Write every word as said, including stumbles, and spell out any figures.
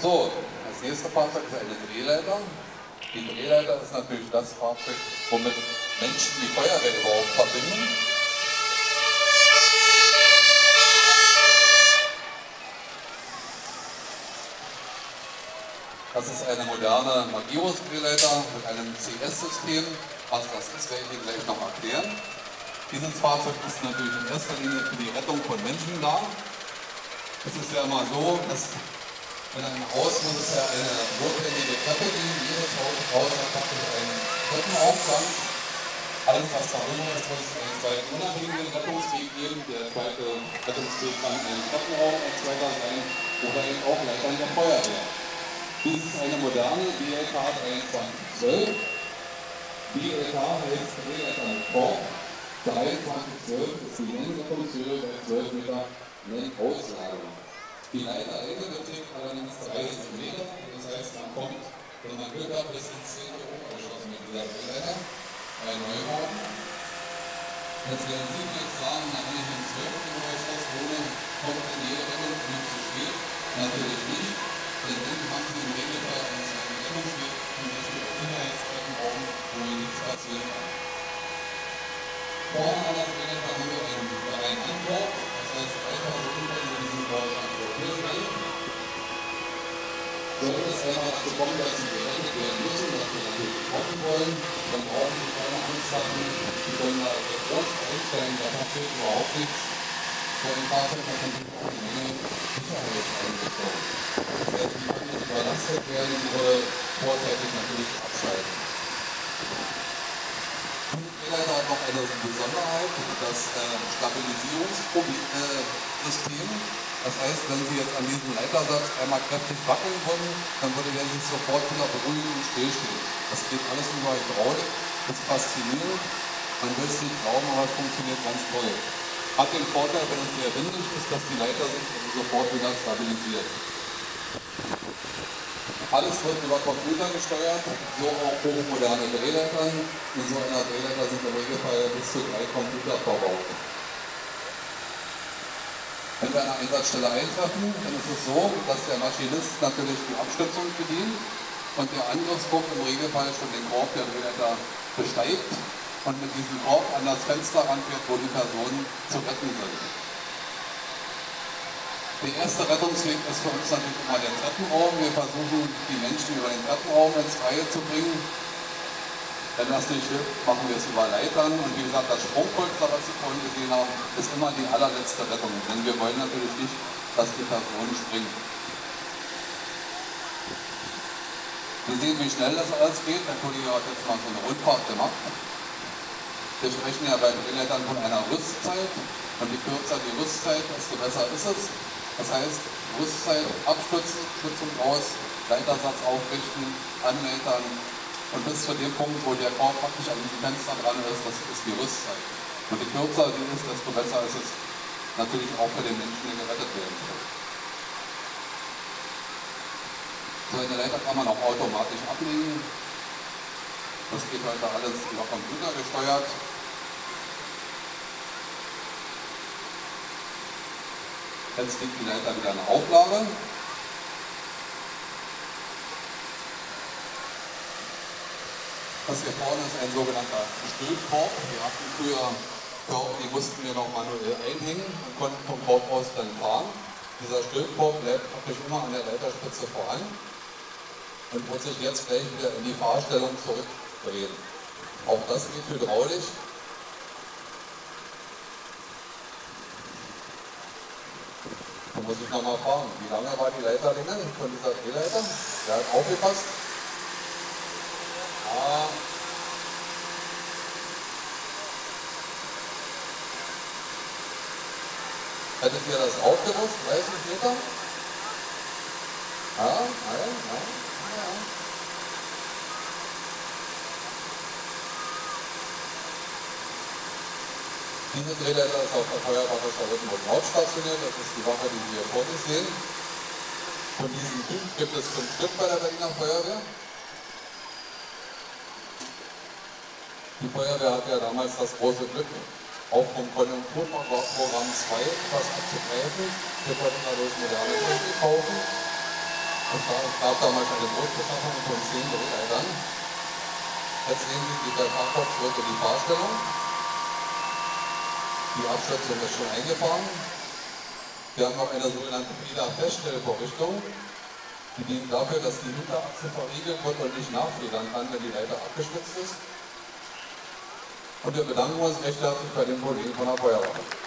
So, das nächste Fahrzeug ist eine Drehleiter. Die Drehleiter ist natürlich das Fahrzeug, womit Menschen die Feuerwehr überhaupt verbinden. Das ist eine moderne Magirus-Drehleiter mit einem C S-System. Was das ist, werde ich Ihnen gleich noch erklären. Dieses Fahrzeug ist natürlich in erster Linie für die Rettung von Menschen da. Es ist ja immer so, dass in einem Haus muss es ja eine notwendige Treppe geben. Jedes Haus hat praktisch einen Treppenaufgang. Alles, was darüber ist, muss einen zweiten unabhängigen Rettungsweg geben. Der zweite Rettungsweg kann ein Treppenraum, ein zweiter sein oder eben auch Leitern der Feuerwehr. Dies ist eine moderne D L K dreiundzwanzig zwölf. D L K heißt Drehleiter Form. dreiundzwanzig zwölf ist die Längenrettungshöhe bei zwölf Meter Längenauslagerung. Die Leiterlänge beträgt allerdings dreißig Meter, das heißt, man kommt, wenn man Glück hat, bis ins zehnte Hochgeschoss mit dieser Drehleiter bei Neubauten. Das werden Sie jetzt sagen, nämlich im zwölften Hochgeschoss ohne kommt in jede Rettung nicht zu spät. Natürlich nicht, denn dann haben Sie im Regelfall einen zweiten Rettungsweg, zum Beispiel auf Sicherheitstreckenraum, wo Ihnen nichts passieren kann. Vorne an der Drehleiter haben wir einen freien Anbau, das heißt, einfach so gut, wenn Sie diesen Bau haben. Sollte es einmal dazu kommen, dass sie gerettet werden müssen, dass wir natürlich hoffen wollen, dann brauchen sie keine Angst haben, die können da groß einstellen, da passiert überhaupt nichts. Vor dem Fahrzeug hat man natürlich auch eine Menge Sicherheitseinrichtungen. Das heißt, die kann nicht überlastet werden und ihre vorzeitig natürlich abschalten. Diese Drehleiter hat noch eine Besonderheit, das äh, Stabilisierungssystem. Das heißt, wenn Sie jetzt an diesem Leitersatz einmal kräftig wackeln wollen, dann würde der sich sofort wieder beruhigen und stillstehen. Das geht alles über Hydraulik, ist faszinierend, man will es nicht glauben, aber es funktioniert ganz toll. Hat den Vorteil, wenn es sehr windig ist, dass die Leiter sich sofort wieder stabilisiert. Alles wird über Computer gesteuert, so auch hochmoderne Drehleitern. In so einer Drehleiter sind im Regelfall bis zu drei Computer verbaut. Wenn wir an der Einsatzstelle eintreffen, dann ist es so, dass der Maschinist natürlich die Abstützung bedient und der Angriffsgrupp im Regelfall schon den Korb der Drehleiter besteigt und mit diesem Korb an das Fenster ranfährt, wo die Personen zu retten sind. Der erste Rettungsweg ist für uns natürlich immer der Treppenraum. Wir versuchen, die Menschen über den Treppenraum ins Freie zu bringen. Wenn das nicht hilft, machen wir es über Leitern. Und wie gesagt, das Sprungpolster, was Sie vorhin gesehen haben, ist immer die allerletzte Rettung. Denn wir wollen natürlich nicht, dass die Person springt. Sie sehen, wie schnell das alles geht. Der Kollege hat jetzt mal so eine Rundfahrt gemacht. Wir sprechen ja bei Drehleitern von einer Rüstzeit. Und je kürzer die Rüstzeit, desto besser ist es. Das heißt, Rüstzeit abstützen, Stützung raus, Leitersatz aufrichten, anleitern. Und bis zu dem Punkt, wo der Korb praktisch an diesem Fenster dran ist, das ist die Rüstzeit. Und je kürzer die ist, desto besser ist es natürlich auch für den Menschen, der gerettet werden soll. So eine Leiter kann man auch automatisch ablegen. Das geht heute alles über Computer gesteuert. Jetzt liegt die Leiter wieder eine Auflage. Das hier vorne ist ein sogenannter Stillkorb. Wir hatten früher Körper, die mussten wir noch manuell einhängen und konnten vom Korb aus dann fahren. Dieser Stillkorb bleibt praktisch immer an der Leiterspitze voran und muss sich jetzt gleich wieder in die Fahrstellung zurückdrehen. Auch das geht hydraulisch. Da muss ich nochmal fragen, wie lange war die Leiterlänge von dieser Drehleiter? Wer hat aufgepasst? Hättet ihr das auch gewusst? dreißig Meter? Ja, nein, nein, ja. Diese Drehleiter ist auf der Feuerwache Charlottenburg-Nord stationiert, das ist die Wache, die wir hier vor uns sehen. Von diesen Typ gibt es fünf Stück bei der Berliner Feuerwehr. Die Feuerwehr hatte ja damals das große Glück, auch vom Konjunkturprogramm zwei etwas abzugreifen. Wir konnten dadurch moderne Technik kaufen. Es gab damals eine Großbeschaffung von zehn Drehleitern. Jetzt sehen Sie, die Fahrbox wird in die Fahrstellung. Die Abstation ist schon eingefahren. Wir haben noch eine sogenannte Wiener Feststellvorrichtung. Die dient dafür, dass die Hinterachse verriegelt wird und nicht nachfedern kann, wenn die Leiter abgestützt ist. Und wir bedanken uns recht herzlich bei den Kollegen von der Feuerwache.